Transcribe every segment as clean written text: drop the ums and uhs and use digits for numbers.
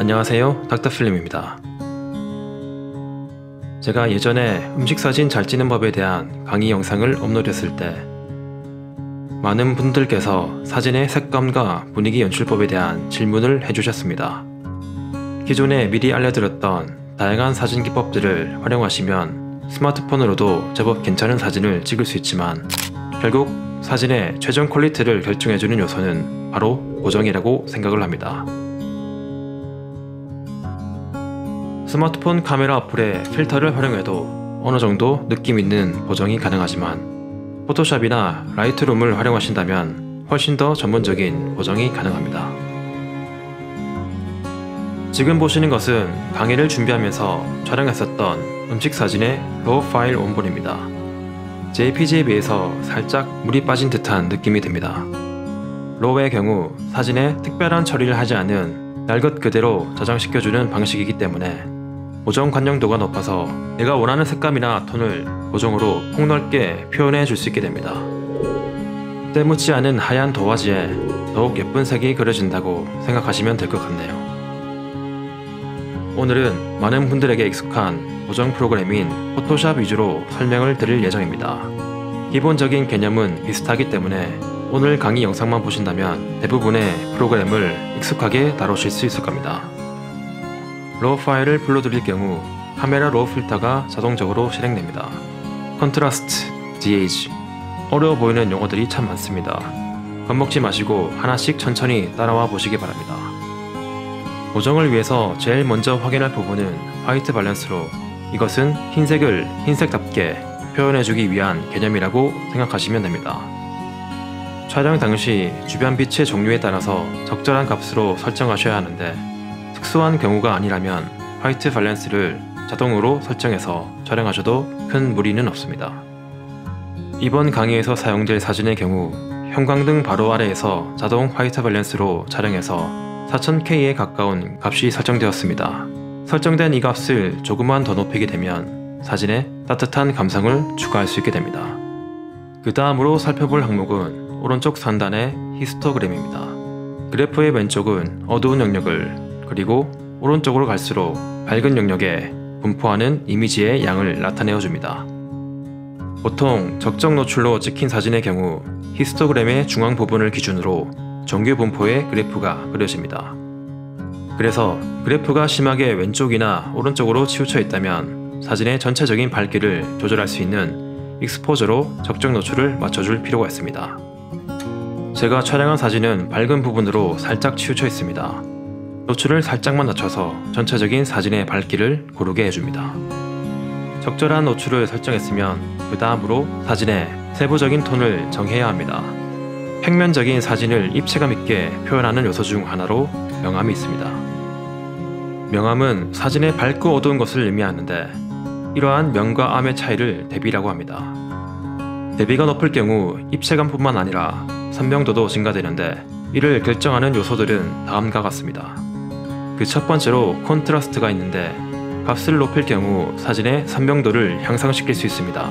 안녕하세요, 닥터필름입니다. 제가 예전에 음식사진 잘 찍는 법에 대한 강의 영상을 업로드했을 때 많은 분들께서 사진의 색감과 분위기 연출법에 대한 질문을 해주셨습니다. 기존에 미리 알려드렸던 다양한 사진 기법들을 활용하시면 스마트폰으로도 제법 괜찮은 사진을 찍을 수 있지만 결국 사진의 최종 퀄리티를 결정해주는 요소는 바로 고정이라고 생각을 합니다. 스마트폰 카메라 어플의 필터를 활용해도 어느 정도 느낌 있는 보정이 가능하지만 포토샵이나 라이트룸을 활용하신다면 훨씬 더 전문적인 보정이 가능합니다. 지금 보시는 것은 강의를 준비하면서 촬영했었던 음식 사진의 RAW 파일 원본입니다. JPG에 비해서 살짝 물이 빠진 듯한 느낌이 듭니다. RAW의 경우 사진에 특별한 처리를 하지 않은 날 것 그대로 저장시켜주는 방식이기 때문에 보정 관용도가 높아서 내가 원하는 색감이나 톤을 보정으로 폭넓게 표현해 줄 수 있게 됩니다. 때묻지 않은 하얀 도화지에 더욱 예쁜 색이 그려진다고 생각하시면 될 것 같네요. 오늘은 많은 분들에게 익숙한 보정 프로그램인 포토샵 위주로 설명을 드릴 예정입니다. 기본적인 개념은 비슷하기 때문에 오늘 강의 영상만 보신다면 대부분의 프로그램을 익숙하게 다루실 수 있을 겁니다. RAW 파일을 불러드릴 경우 카메라 RAW 필터가 자동적으로 실행됩니다. 콘트라스트, 디헤이즈, 어려워 보이는 용어들이 참 많습니다. 겁먹지 마시고 하나씩 천천히 따라와 보시기 바랍니다. 보정을 위해서 제일 먼저 확인할 부분은 화이트 밸런스로 이것은 흰색을 흰색답게 표현해주기 위한 개념이라고 생각하시면 됩니다. 촬영 당시 주변 빛의 종류에 따라서 적절한 값으로 설정하셔야 하는데 특수한 경우가 아니라면 화이트 밸런스를 자동으로 설정해서 촬영하셔도 큰 무리는 없습니다. 이번 강의에서 사용될 사진의 경우 형광등 바로 아래에서 자동 화이트 밸런스로 촬영해서 4000K에 가까운 값이 설정되었습니다. 설정된 이 값을 조금만 더 높이게 되면 사진에 따뜻한 감상을 추가할 수 있게 됩니다. 그 다음으로 살펴볼 항목은 오른쪽 상단의 히스토그램입니다. 그래프의 왼쪽은 어두운 영역을 그리고 오른쪽으로 갈수록 밝은 영역에 분포하는 이미지의 양을 나타내어줍니다. 보통 적정 노출로 찍힌 사진의 경우 히스토그램의 중앙 부분을 기준으로 정규 분포의 그래프가 그려집니다. 그래서 그래프가 심하게 왼쪽이나 오른쪽으로 치우쳐 있다면 사진의 전체적인 밝기를 조절할 수 있는 익스포저로 적정 노출을 맞춰줄 필요가 있습니다. 제가 촬영한 사진은 밝은 부분으로 살짝 치우쳐 있습니다. 노출을 살짝만 낮춰서 전체적인 사진의 밝기를 고르게 해줍니다. 적절한 노출을 설정했으면 그 다음으로 사진의 세부적인 톤을 정해야 합니다. 평면적인 사진을 입체감 있게 표현하는 요소 중 하나로 명암이 있습니다. 명암은 사진의 밝고 어두운 것을 의미하는데 이러한 명과 암의 차이를 대비라고 합니다. 대비가 높을 경우 입체감뿐만 아니라 선명도도 증가되는데 이를 결정하는 요소들은 다음과 같습니다. 그 첫 번째로 콘트라스트가 있는데 값을 높일 경우 사진의 선명도를 향상시킬 수 있습니다.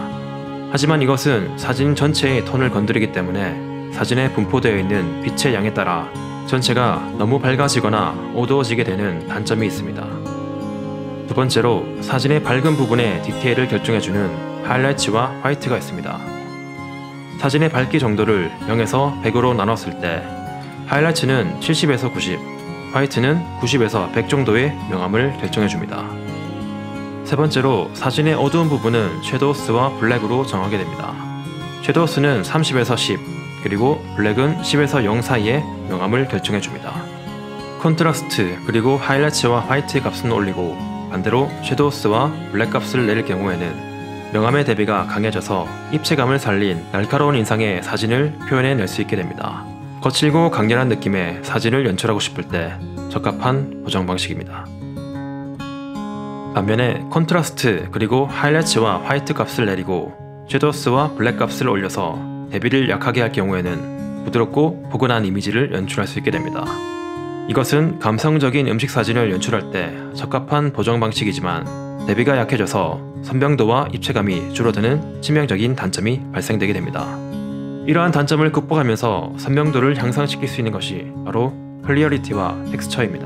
하지만 이것은 사진 전체의 톤을 건드리기 때문에 사진에 분포되어 있는 빛의 양에 따라 전체가 너무 밝아지거나 어두워지게 되는 단점이 있습니다. 두 번째로 사진의 밝은 부분의 디테일을 결정해주는 하이라이트와 화이트가 있습니다. 사진의 밝기 정도를 0에서 100으로 나눴을 때 하이라이트는 70에서 90, 화이트는 90에서 100 정도의 명암을 결정해줍니다. 세 번째로 사진의 어두운 부분은 섀도우스와 블랙으로 정하게 됩니다. 섀도우스는 30에서 10, 그리고 블랙은 10에서 0 사이의 명암을 결정해줍니다. 콘트라스트 그리고 하이라이트와 화이트의 값은 올리고 반대로 섀도우스와 블랙 값을 내릴 경우에는 명암의 대비가 강해져서 입체감을 살린 날카로운 인상의 사진을 표현해낼 수 있게 됩니다. 거칠고 강렬한 느낌의 사진을 연출하고 싶을 때 적합한 보정 방식입니다. 반면에 콘트라스트 그리고 하이라이트와 화이트 값을 내리고 섀도우스와 블랙 값을 올려서 대비를 약하게 할 경우에는 부드럽고 포근한 이미지를 연출할 수 있게 됩니다. 이것은 감성적인 음식 사진을 연출할 때 적합한 보정 방식이지만 대비가 약해져서 선명도와 입체감이 줄어드는 치명적인 단점이 발생되게 됩니다. 이러한 단점을 극복하면서 선명도를 향상시킬 수 있는 것이 바로 클리어리티와 텍스처입니다.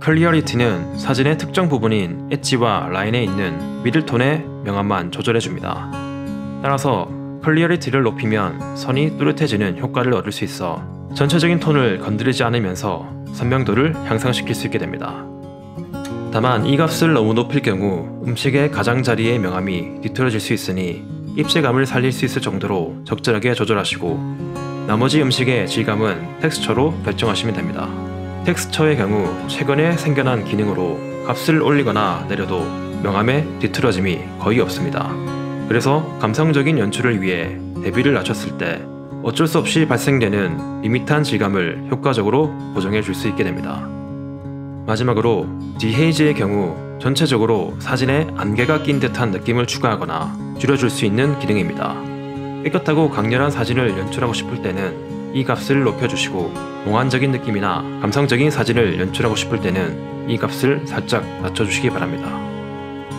클리어리티는 사진의 특정 부분인 엣지와 라인에 있는 미들톤의 명암만 조절해줍니다. 따라서 클리어리티를 높이면 선이 뚜렷해지는 효과를 얻을 수 있어 전체적인 톤을 건드리지 않으면서 선명도를 향상시킬 수 있게 됩니다. 다만 이 값을 너무 높일 경우 음식의 가장자리의 명암이 뒤틀어질 수 있으니 입체감을 살릴 수 있을 정도로 적절하게 조절하시고 나머지 음식의 질감은 텍스처로 결정하시면 됩니다. 텍스처의 경우 최근에 생겨난 기능으로 값을 올리거나 내려도 명암의 뒤틀어짐이 거의 없습니다. 그래서 감성적인 연출을 위해 대비를 낮췄을 때 어쩔 수 없이 발생되는 밋밋한 질감을 효과적으로 보정해 줄 수 있게 됩니다. 마지막으로 디헤이즈의 경우 전체적으로 사진에 안개가 낀 듯한 느낌을 추가하거나 줄여줄 수 있는 기능입니다. 깨끗하고 강렬한 사진을 연출하고 싶을 때는 이 값을 높여주시고 몽환적인 느낌이나 감성적인 사진을 연출하고 싶을 때는 이 값을 살짝 낮춰주시기 바랍니다.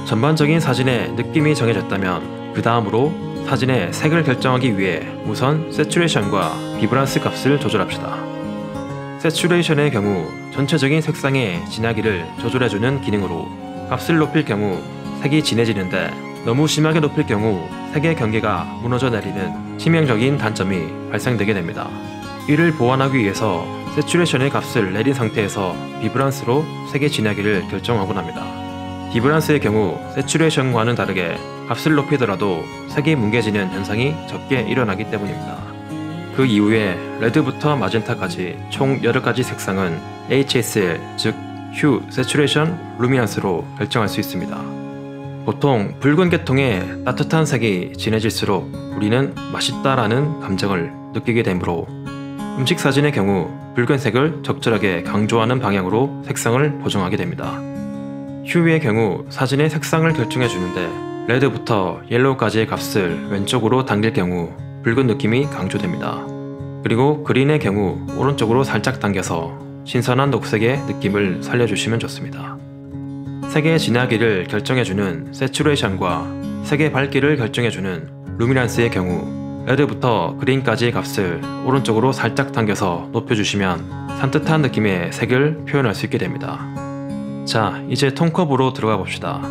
전반적인 사진의 느낌이 정해졌다면 그 다음으로 사진의 색을 결정하기 위해 우선 Saturation과 Vibrance 값을 조절합시다. Saturation의 경우 전체적인 색상의 진하기를 조절해주는 기능으로 값을 높일 경우 색이 진해지는데 너무 심하게 높일 경우 색의 경계가 무너져 내리는 치명적인 단점이 발생되게 됩니다. 이를 보완하기 위해서 Saturation의 값을 내린 상태에서 Vibrance로 색의 진하기를 결정하곤 합니다. Vibrance의 경우 Saturation과는 다르게 값을 높이더라도 색이 뭉개지는 현상이 적게 일어나기 때문입니다. 그 이후에 레드부터 마젠타까지 총 8가지 색상은 HSL, 즉 휴, Saturation, 루미넌스로 결정할 수 있습니다. 보통 붉은 계통의 따뜻한 색이 진해질수록 우리는 맛있다라는 감정을 느끼게 되므로 음식 사진의 경우 붉은색을 적절하게 강조하는 방향으로 색상을 보정하게 됩니다. 휴의 경우 사진의 색상을 결정해주는데 레드부터 옐로우까지의 값을 왼쪽으로 당길 경우 붉은 느낌이 강조됩니다. 그리고 그린의 경우 오른쪽으로 살짝 당겨서 신선한 녹색의 느낌을 살려주시면 좋습니다. 색의 진하기를 결정해주는 Saturation과 색의 밝기를 결정해주는 루미넌스의 경우 레드부터 그린까지의 값을 오른쪽으로 살짝 당겨서 높여주시면 산뜻한 느낌의 색을 표현할 수 있게 됩니다. 자, 이제 톤 커브로 들어가 봅시다.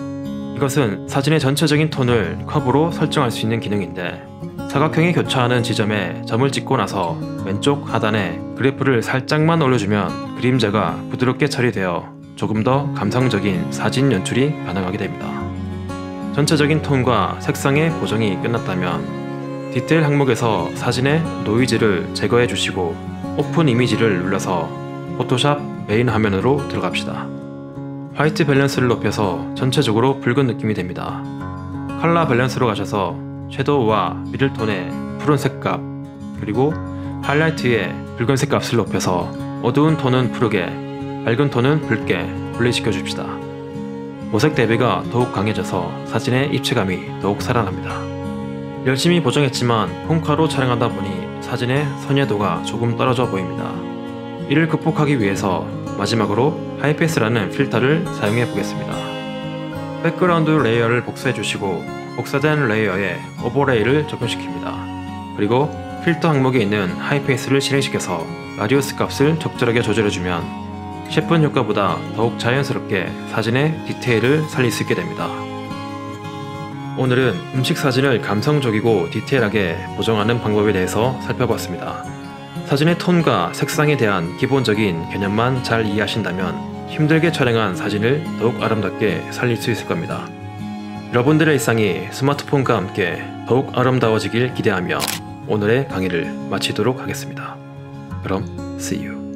이것은 사진의 전체적인 톤을 커브로 설정할 수 있는 기능인데 사각형이 교차하는 지점에 점을 찍고 나서 왼쪽 하단에 그래프를 살짝만 올려주면 그림자가 부드럽게 처리되어 조금 더 감성적인 사진 연출이 가능하게 됩니다. 전체적인 톤과 색상의 보정이 끝났다면 디테일 항목에서 사진의 노이즈를 제거해 주시고 오픈 이미지를 눌러서 포토샵 메인 화면으로 들어갑시다. 화이트 밸런스를 높여서 전체적으로 붉은 느낌이 됩니다. 컬러 밸런스로 가셔서 섀도우와 미들톤의 푸른색 값, 그리고 하이라이트의 붉은색 값을 높여서 어두운 톤은 푸르게, 밝은 톤은 붉게 분리시켜 줍시다. 모색 대비가 더욱 강해져서 사진의 입체감이 더욱 살아납니다. 열심히 보정했지만 폰카로 촬영하다 보니 사진의 선예도가 조금 떨어져 보입니다. 이를 극복하기 위해서 마지막으로 하이패스라는 필터를 사용해 보겠습니다. 백그라운드 레이어를 복사해 주시고 복사된 레이어에 오버레이를 적용시킵니다. 그리고 필터 항목에 있는 하이패스를 실행시켜서 라디우스 값을 적절하게 조절해주면 쉐프 효과보다 더욱 자연스럽게 사진의 디테일을 살릴 수 있게 됩니다. 오늘은 음식 사진을 감성적이고 디테일하게 보정하는 방법에 대해서 살펴봤습니다. 사진의 톤과 색상에 대한 기본적인 개념만 잘 이해하신다면 힘들게 촬영한 사진을 더욱 아름답게 살릴 수 있을 겁니다. 여러분들의 일상이 스마트폰과 함께 더욱 아름다워지길 기대하며 오늘의 강의를 마치도록 하겠습니다. 그럼 see you.